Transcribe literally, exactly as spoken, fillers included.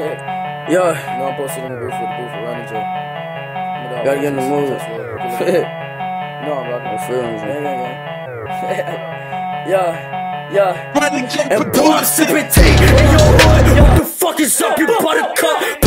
Yeah. You know I'm posted on the roof with the booth around each other. Gotta get in the mood. No, I'm rocking the feelings. Yeah, yeah, yeah. And pour a sip of tea in your heart. What the fuck is up? You buttercup.